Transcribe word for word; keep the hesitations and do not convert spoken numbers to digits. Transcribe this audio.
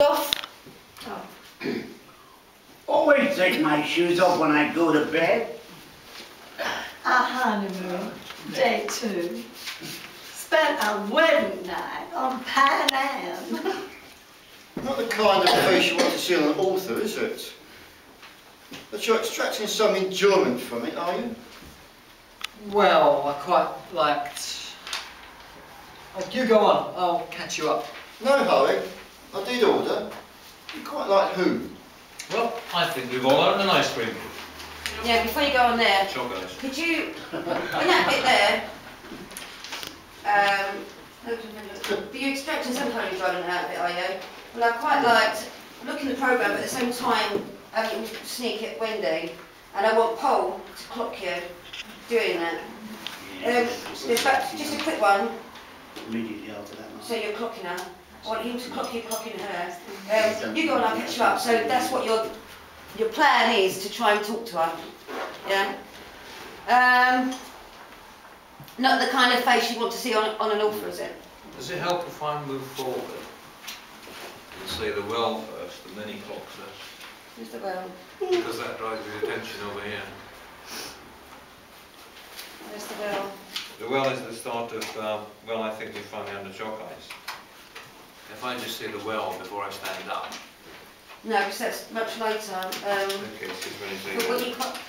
Off. Oh. Always take my shoes off when I go to bed. Our honeymoon, day two, spent a wedding night on Pan Am. Not the kind of face you want to see on an author, is it? But you're extracting some enjoyment from it, are you? Well, I quite liked... Oh, you go on, I'll catch you up. No hurry. I did order. You quite like who? Well, I think we've all ordered an ice cream. Yeah, before you go on there, chocolate. Could you, in that bit there, um, but you're extracting some kind of enjoyment out of it, are you? Well, I quite liked looking at the programme, but at the same time, having to sneak at Wendy, and I want Paul to clock you doing that. Um, fact, just a quick one. Immediately after that. So you're clocking her. I want him to clock you, clocking her. Um, you go and I'll catch you up. So that's what your your plan is, to try and talk to her. Yeah. Um, not the kind of face you want to see on on an author, is it? Does it help if I move forward and say the well first, and then he clocks us? Who's the well? Because that drives the attention over here. Where's the well? The well is the start of um, well. I think we're finally under chalk ice. If I just say the well before I stand up. No, because that's much later. Um, okay, so it's when you say